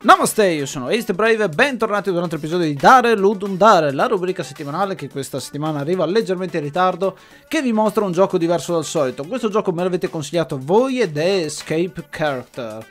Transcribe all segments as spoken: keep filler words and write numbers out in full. Namaste, io sono AceBrave e bentornati ad un altro episodio di Dare Ludum Dare, la rubrica settimanale che questa settimana arriva leggermente in ritardo, che vi mostra un gioco diverso dal solito. Questo gioco me l'avete consigliato voi ed è Escape Character.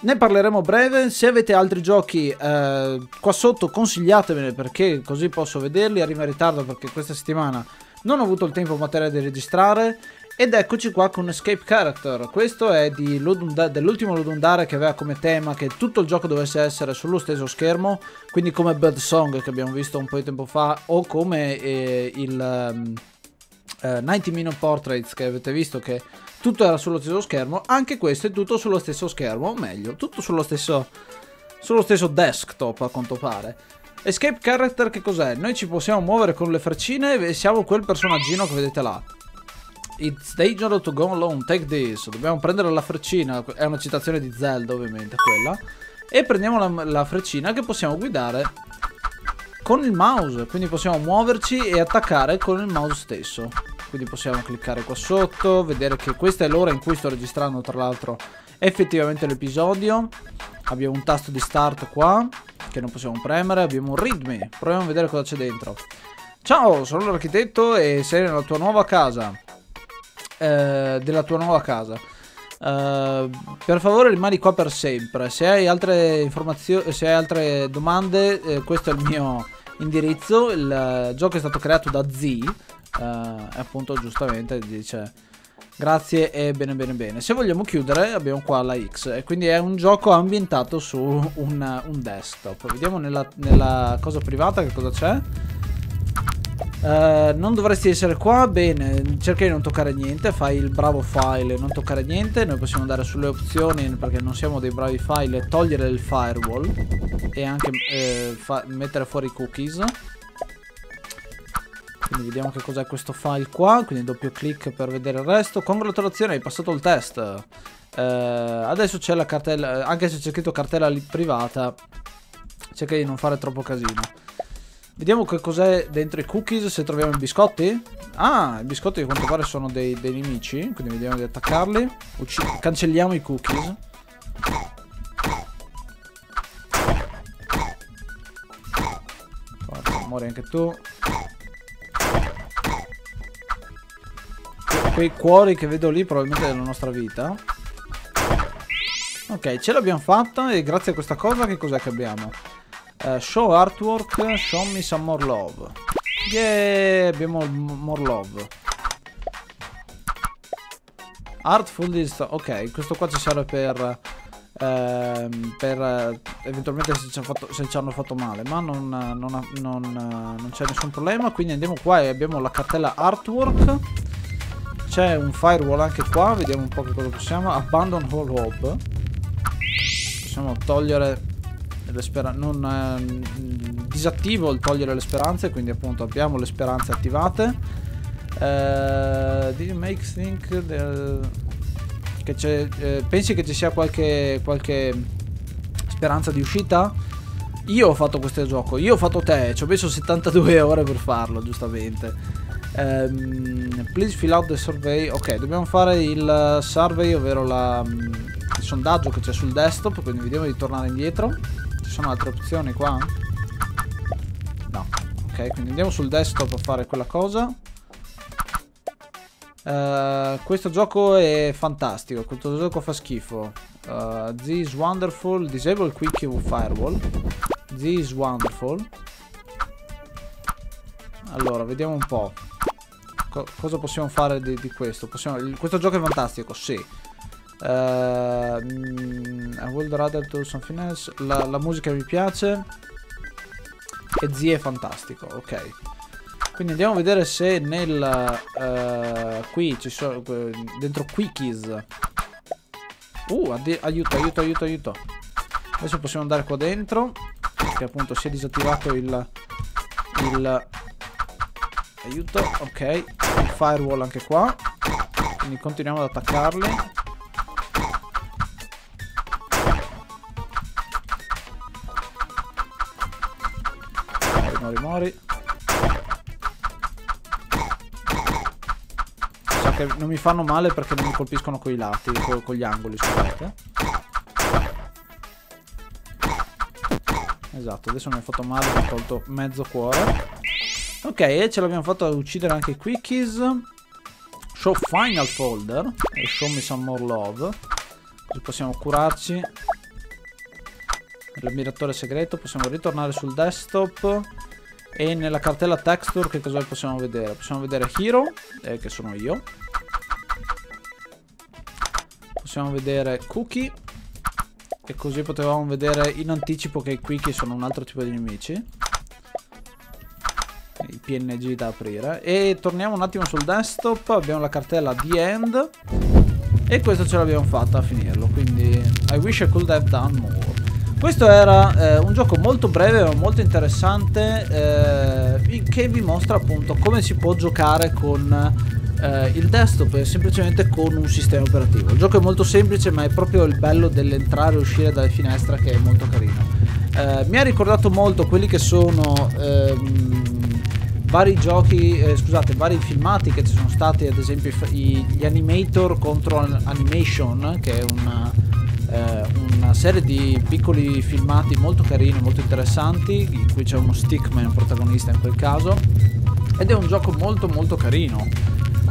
Ne parleremo breve. Se avete altri giochi eh, qua sotto consigliatemene, perché così posso vederli. Arriva in ritardo perché questa settimana non ho avuto il tempo materiale di registrare. Ed eccoci qua con Escape Character. Questo è di dell'ultimo Ludum Dare, che aveva come tema che tutto il gioco dovesse essere sullo stesso schermo, quindi come Bad Song che abbiamo visto un po' di tempo fa, o come eh, il um, eh, novanta Minutes Portraits che avete visto che tutto era sullo stesso schermo. Anche questo è tutto sullo stesso schermo, o meglio, tutto sullo stesso, sullo stesso desktop a quanto pare. Escape Character che cos'è? Noi ci possiamo muovere con le freccine e siamo quel personaggino che vedete là. It's dangerous to go alone, take this. Dobbiamo prendere la freccina, è una citazione di Zelda ovviamente quella. E prendiamo la, la freccina che possiamo guidare con il mouse, quindi possiamo muoverci e attaccare con il mouse stesso. Quindi possiamo cliccare qua sotto, vedere che questa è l'ora in cui sto registrando tra l'altro effettivamente l'episodio. Abbiamo un tasto di start qua che non possiamo premere, abbiamo un read me, proviamo a vedere cosa c'è dentro. Ciao, sono l'architetto e sei nella tua nuova casa. Della tua nuova casa. Uh, per favore rimani qua per sempre. Se hai altre informazioni, se hai altre domande, eh, questo è il mio indirizzo. Il uh, gioco è stato creato da Z. Uh, appunto, giustamente dice grazie e bene bene bene. Se vogliamo chiudere, abbiamo qua la X. E quindi è un gioco ambientato su un, un desktop. Vediamo nella, nella cosa privata che cosa c'è. Uh, non dovresti essere qua, bene, cerca di non toccare niente, fai il bravo file e non toccare niente. Noi possiamo andare sulle opzioni perché non siamo dei bravi file e togliere il firewall e anche eh, mettere fuori i cookies. Quindi vediamo che cos'è questo file qua, quindi doppio clic per vedere il resto. Congratulazioni, hai passato il test. Uh, adesso c'è la cartella, anche se c'è scritto cartella privata, cerca di non fare troppo casino. Vediamo che cos'è dentro i cookies, se troviamo i biscotti. Ah, i biscotti a quanto pare sono dei, dei nemici, quindi vediamo di attaccarli. Ucc- cancelliamo i cookies. Guarda, muori anche tu. Quei cuori che vedo lì probabilmente della nostra vita. Ok, ce l'abbiamo fatta e grazie a questa cosa che cos'è che abbiamo? Uh, show artwork, show me some more love. Yeah, abbiamo more love. Artful is... ok, questo qua ci serve per... Uh, per uh, eventualmente se ci, hanno fatto, se ci hanno fatto male. Ma non, uh, non, uh, non, uh, non c'è nessun problema. Quindi andiamo qua e abbiamo la cartella artwork. C'è un firewall anche qua, vediamo un po' che cosa possiamo. Abandon all hope. Possiamo togliere... non eh, disattivo il togliere le speranze, quindi appunto abbiamo le speranze attivate. Uh, did you make think the... che c'è, eh, pensi che ci sia qualche qualche speranza di uscita? Io ho fatto questo gioco, io ho fatto te, ci ho messo settantadue ore per farlo, giustamente. Um, please fill out the survey. Ok, dobbiamo fare il survey, ovvero la, il sondaggio che c'è sul desktop, quindi vediamo di tornare indietro. Ci sono altre opzioni qua? No. Ok, quindi andiamo sul desktop a fare quella cosa. Uh, questo gioco è fantastico, questo gioco fa schifo. Uh, this is wonderful. Disable quick firewall. This is wonderful. Allora, vediamo un po' Co cosa possiamo fare di, di questo. Possiamo, il, questo gioco è fantastico, sì. Uh, I would rather do something else. La, la musica mi piace. E Z è fantastico, ok. Quindi andiamo a vedere se nel uh, qui ci sono dentro quickies. Uh, aiuto, aiuto, aiuto, aiuto. Adesso possiamo andare qua dentro, perché appunto si è disattivato il il aiuto, ok. Il firewall anche qua. Quindi continuiamo ad attaccarli. Mori, mori. So che non mi fanno male perché non mi colpiscono coi lati, con, con gli angoli, scusate. Esatto, adesso mi ha fatto male, mi ha tolto mezzo cuore. Ok, e ce l'abbiamo fatta uccidere anche Quickies. Show Final Folder e Show Me Some More Love, così possiamo curarci. L'ammiratore segreto, possiamo ritornare sul desktop. E nella cartella texture che cosa possiamo vedere? Possiamo vedere Hero, eh, che sono io. Possiamo vedere Cookie. E così potevamo vedere in anticipo che i Quickie sono un altro tipo di nemici. I P N G da aprire. E torniamo un attimo sul desktop. Abbiamo la cartella The End. E questo ce l'abbiamo fatta a finirlo. Quindi I wish I could have done more. Questo era eh, un gioco molto breve ma molto interessante, eh, che vi mostra appunto come si può giocare con eh, il desktop e semplicemente con un sistema operativo. Il gioco è molto semplice ma è proprio il bello dell'entrare e uscire dalle finestre che è molto carino. Eh, mi ha ricordato molto quelli che sono ehm, vari giochi, eh, scusate, vari filmati che ci sono stati, ad esempio i, gli Animator contro Animation, che è una... una serie di piccoli filmati molto carini, molto interessanti, in cui c'è uno stickman protagonista in quel caso, ed è un gioco molto molto carino,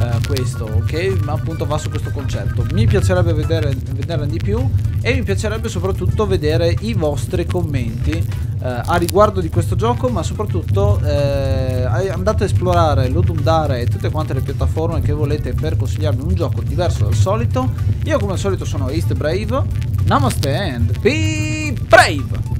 eh, questo, che appunto va su questo concetto. Mi piacerebbe vedere, vederne di più e mi piacerebbe soprattutto vedere i vostri commenti eh, a riguardo di questo gioco, ma soprattutto eh, andate a esplorare Ludum Dare e tutte quante le piattaforme che volete per consigliarmi un gioco diverso dal solito. Io come al solito sono AceBrave. Namaste and be brave!